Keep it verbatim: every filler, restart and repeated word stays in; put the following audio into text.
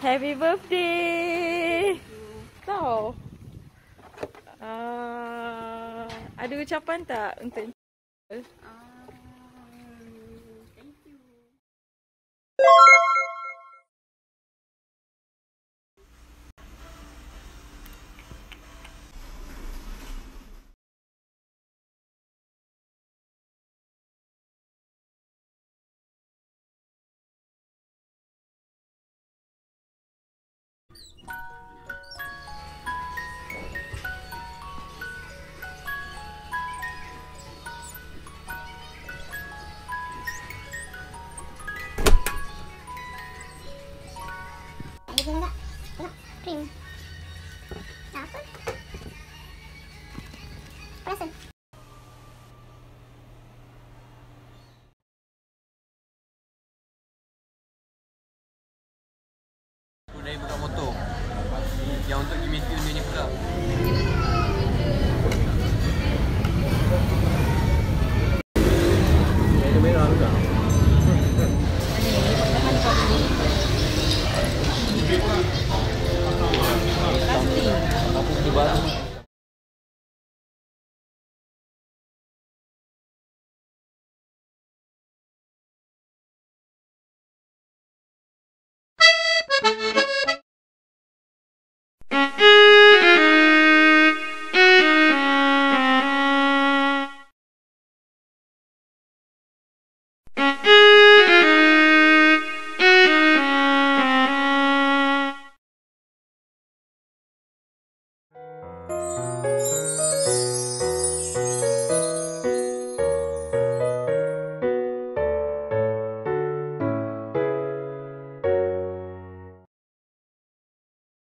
Happy birthday. Tau. Uh, ada ucapan tak untuk uh, thank you. Dia nak nak cream. Nak apa? Perasan. Aku dari buka motor. Yang untuk gimmick ilmiah ni pula. Ada merah juga. Wow.